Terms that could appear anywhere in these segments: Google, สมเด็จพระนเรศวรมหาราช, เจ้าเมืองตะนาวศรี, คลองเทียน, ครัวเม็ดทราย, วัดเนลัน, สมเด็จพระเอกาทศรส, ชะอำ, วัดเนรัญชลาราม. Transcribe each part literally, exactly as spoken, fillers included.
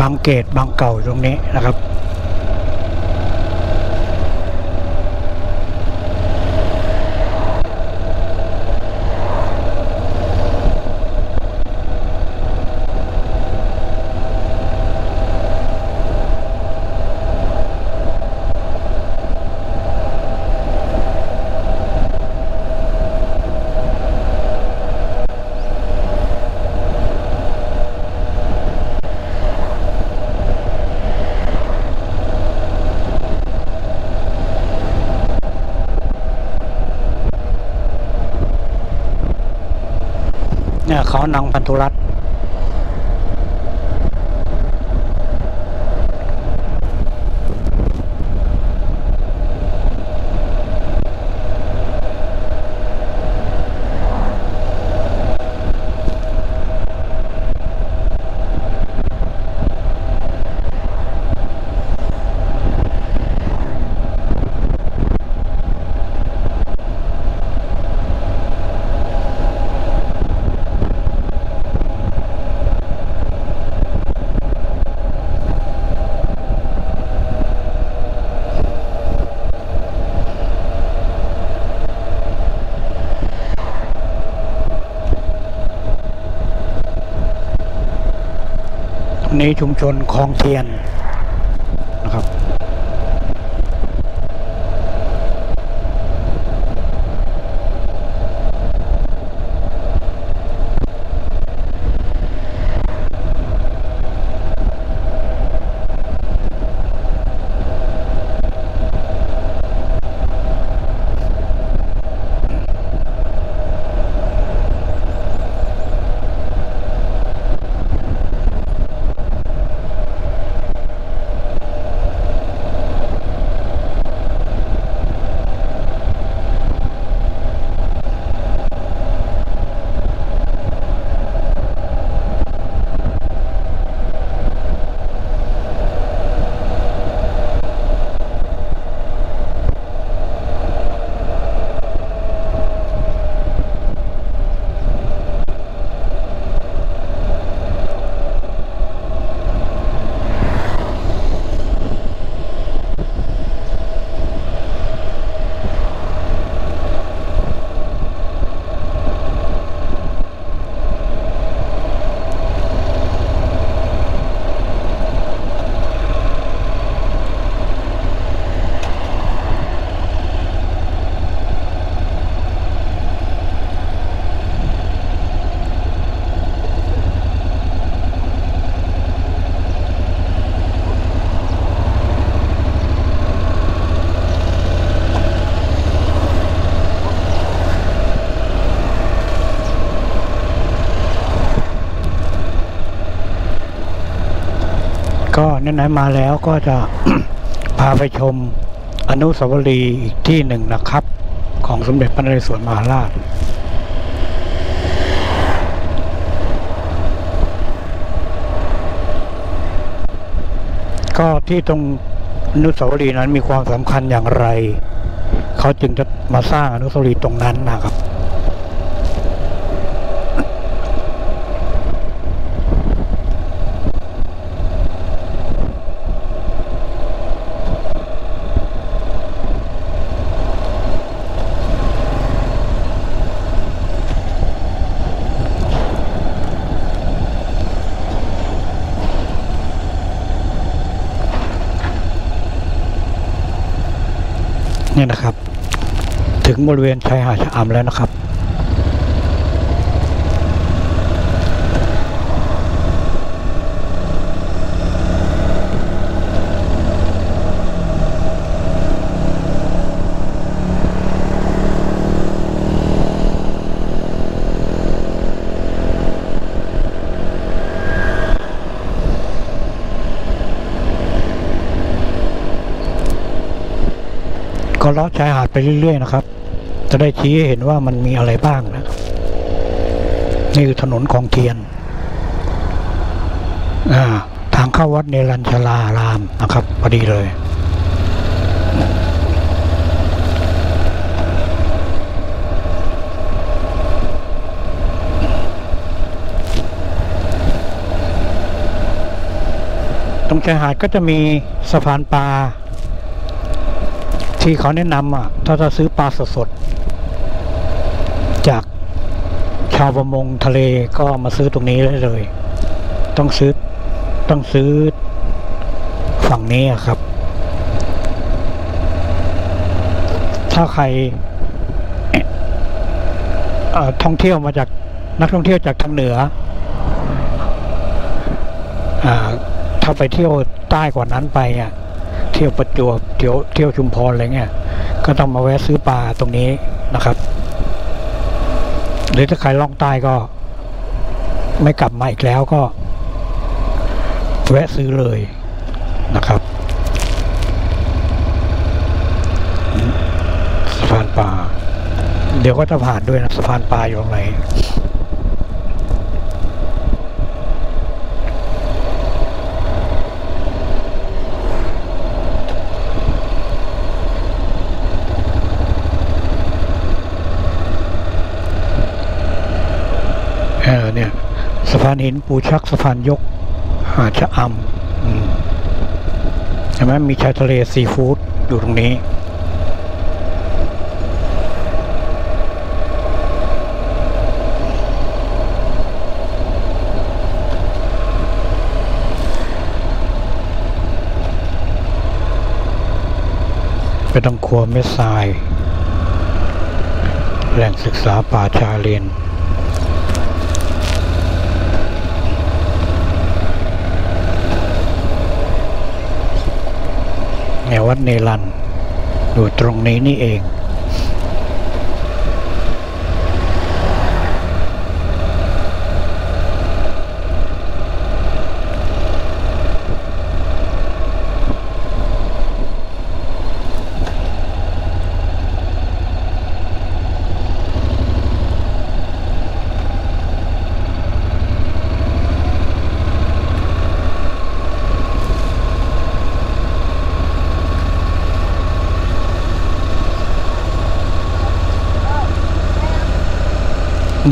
บางเกตบางเก่าตรงนี้นะครับเขานางพันธุรัตน์นี้ชุมชนคลองเทียนนะครับก็ไหนๆมาแล้วก็จะ พาไปชมอนุสาวรีย์อีกที่หนึ่งนะครับของสมเด็จพระนเรศวรมหาราชก็ที่ตรงอนุสาวรีย์นั้นมีความสำคัญอย่างไรเขาจึงจะมาสร้างอนุสาวรีย์ตรงนั้นนะครับนี่นะครับถึงบริเวณชายหาดชะอำแล้วนะครับก็เลาะชายหาดไปเรื่อยๆนะครับจะได้ชี้ให้เห็นว่ามันมีอะไรบ้างนะครับนี่คือถนนคลองเทียนอ่าทางเข้าวัดเนรัญชลารามนะครับพอดีเลย ตรงชายหาดก็จะมีสะพานปลาที่เขาแนะนำอ่ะถ้าจะซื้อปลาสดๆจากชาวประมงทะเลก็มาซื้อตรงนี้ได้เลยต้องซื้อต้องซื้อฝั่งนี้ครับถ้าใครท่องเที่ยวมาจากนักท่องเที่ยวจากทางเหนือถ้าไปเที่ยวใต้กว่านั้นไปอ่ะเที่ยวประจวบเที่ยวเที่ยวชุมพรอะไรเงี้ยก็ต้องมาแวะซื้อปลาตรงนี้นะครับหรือถ้าใครล่องใต้ก็ไม่กลับมาอีกแล้วก็แวะซื้อเลยนะครับสะพานปลาเดี๋ยวก็จะผ่านด้วยนะสะพานปลาอยู่ตรงไหนเนี่ยสะพานหินปูชักสะพานยกหาดชะอำใช่ไหมมีชายทะเลซีฟู้ดอยู่ตรงนี้ไปต้องครัวเม็ดทรายแหล่งศึกษาป่าชาเลนแนววัดเนลันอยู่ตรงนี้นี่เอง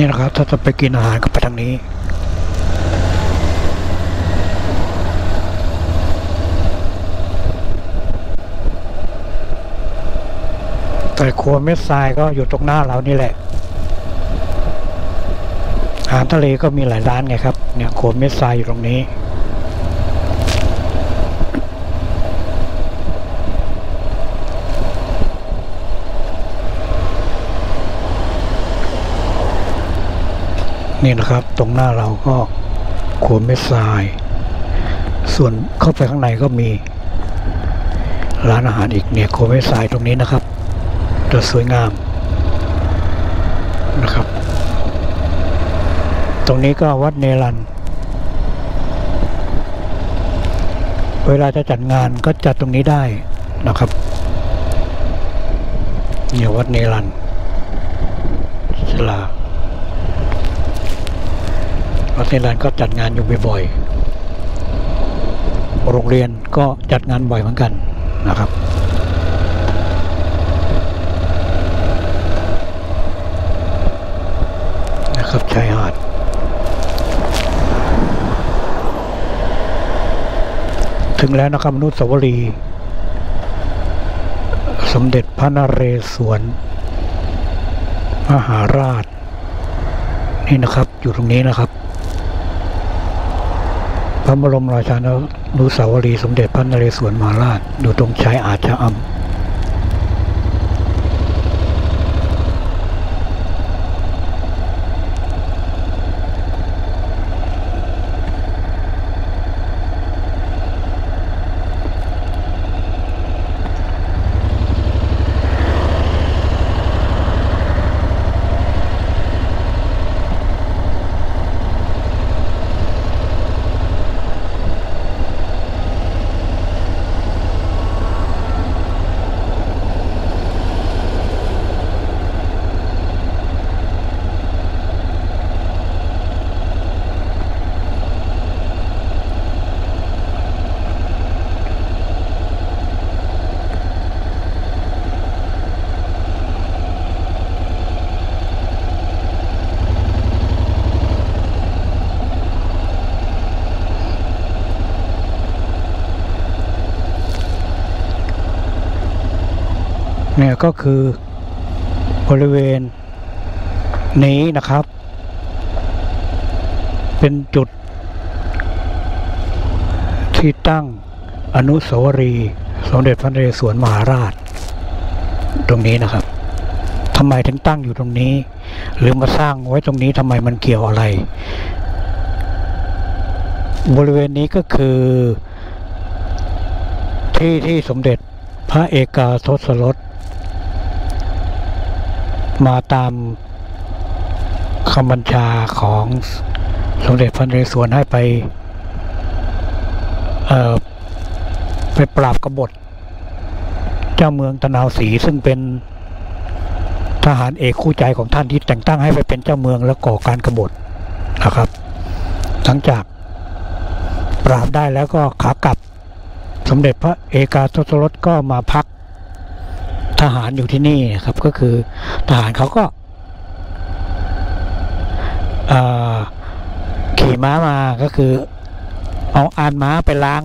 นี่นะครับถ้าจะไปกินอาหารก็ไปทางนี้แต่ครัวเม็ดทรายก็อยู่ตรงหน้าเรานี่แหละอาหารทะเลก็มีหลายร้านไงครับเนี่ยครัวเม็ดทรายอยู่ตรงนี้นี่นะครับตรงหน้าเราก็ขวดเม็ดทรายส่วนเข้าไปข้างในก็มีร้านอาหารอีกเนี่ยขวดเม็ดทรายตรงนี้นะครับจะสวยงามนะครับตรงนี้ก็วัดเนลันเวลาจะจัดงานก็จัดตรงนี้ได้นะครับเนี่ยวัดเนลันศาลาวัดเนลันก็จัดงานอยู่บ่อยๆโรงเรียนก็จัดงานบ่อยเหมือนกันนะครับนะครับชายหาดถึงแล้วนะครับอนุสาวรีย์สมเด็จพระนเรศวรมหาราชนี่นะครับอยู่ตรงนี้นะครับพระบรมราชานุสาวรีย์สมเด็จพระนเรศวรมหาราชอยู่ตรงชายหาดชะอ เนี่ยก็คือบริเวณนี้นะครับเป็นจุดที่ตั้งอนุสาวรีย์สมเด็จพระนเรศวรมหาราชตรงนี้นะครับทำไมถึงตั้งอยู่ตรงนี้หรือมาสร้างไว้ตรงนี้ทำไมมันเกี่ยวอะไรบริเวณนี้ก็คือที่ที่สมเด็จพระเอกาทศรสมาตามคำบัญชาของสมเด็จพระนเรศวรให้ไปเอ่อไปปราบกบฏเจ้าเมืองตะนาวศรีซึ่งเป็นทหารเอกคู่ใจของท่านที่แต่งตั้งให้ไปเป็นเจ้าเมืองและก่อการกบฏนะครับหลังจากปราบได้แล้วก็ขากลับสมเด็จพระเอกาทศรสก็มาพักทหารอยู่ที่นี่ครับก็คือทหารเขาก็ขี่ม้ามาก็คือเอาอานม้าไปล้าง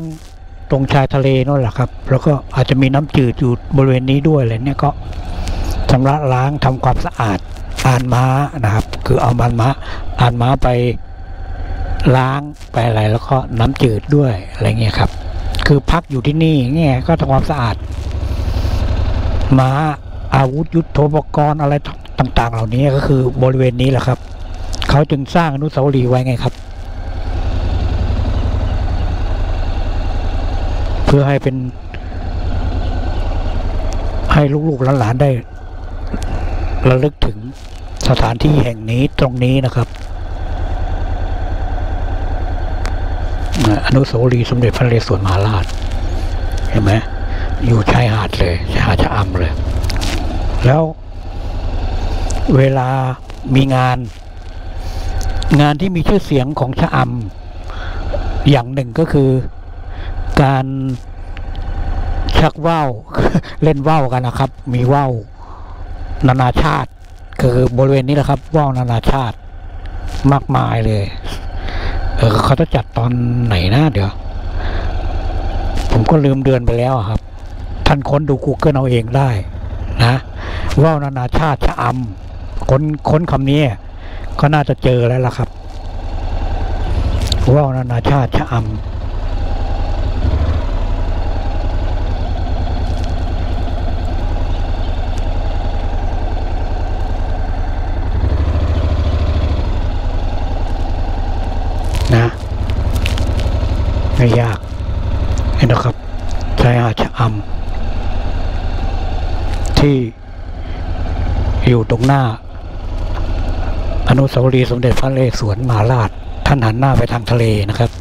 ตรงชายทะเลนั่นแหละครับแล้วก็อาจจะมีน้ำจืดอยู่บริเวณนี้ด้วยเลยเนี่ยก็ชำระล้างทำความสะอาดอานม้านะครับคือเอามันม้าอานม้าไปล้างไปอะไรแล้วก็น้ำจืดด้วยอะไรเงี้ยครับคือพักอยู่ที่นี่เงี้ยก็ทำความสะอาดม้าอาวุธยุทโธปกรณ์อะไรต่างๆเหล่านี้ก็คือบริเวณนี้แหละครับเขาจึงสร้างอนุสาวรีย์ไว้ไงครับเพื่อให้เป็นให้ลูกๆหลานๆได้ระลึกถึงสถานที่แห่งนี้ตรงนี้นะครับอนุสาวรีย์สมเด็จพระนเรศวรมหาราชเห็นไหมอยู่ชายหาดเลยชายหาดชะอำเลยแล้วเวลามีงานงานที่มีชื่อเสียงของชะอำอย่างหนึ่งก็คือการชักว่าวเล่นว่าวกันนะครับมีว่าวนานาชาติคือบริเวณนี้แหละครับว่าวนานาชาติมากมายเลยเออเขาจะจัดตอนไหนนะเดี๋ยวผมก็ลืมเดือนไปแล้วครับท่านค้นดู Google เอาเองได้นะว่าวนานาชาติชะอำค้นค้นคำนี้ก็น่าจะเจอแล้วล่ะครับว่าวนานาชาติชะอำนะไม่ยากเห็นนะครับชายหาดชะอำที่อยู่ตรงหน้าอนุสาวรีย์สมเด็จพระนเรศวรมหาราชท่านหันหน้าไปทางทะเลนะครับ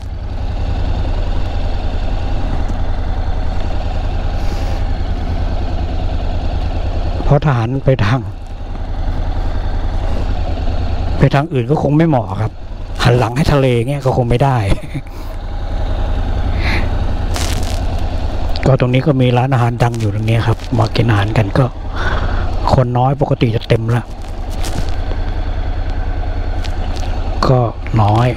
เพราะทหารไปทางไปทางอื่นก็คงไม่เหมาะครับหันหลังให้ทะเลเงี้ยก็คงไม่ได้ก็ตรงนี้ก็มีร้านอาหารดังอยู่ตรงนี้ครับมากินอาหารกันก็คนน้อยปกติจะเต็มละก็น้อย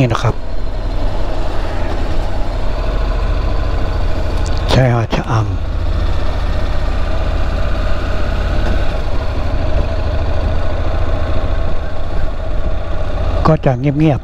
นี่นะครับชายหาดชะอำก็จะเงียบ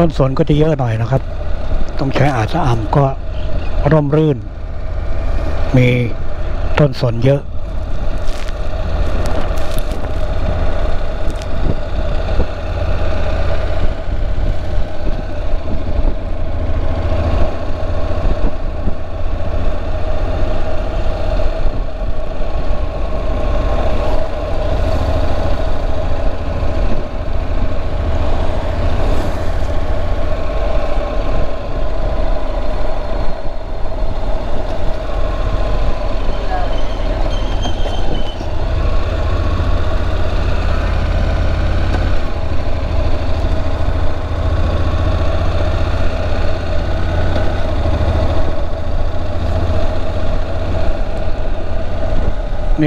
ต้นสนก็จะเยอะหน่อยนะครับต้องใช้อาจจะอ่ำก็ร่มรื่นมีต้นสนเยอะ นี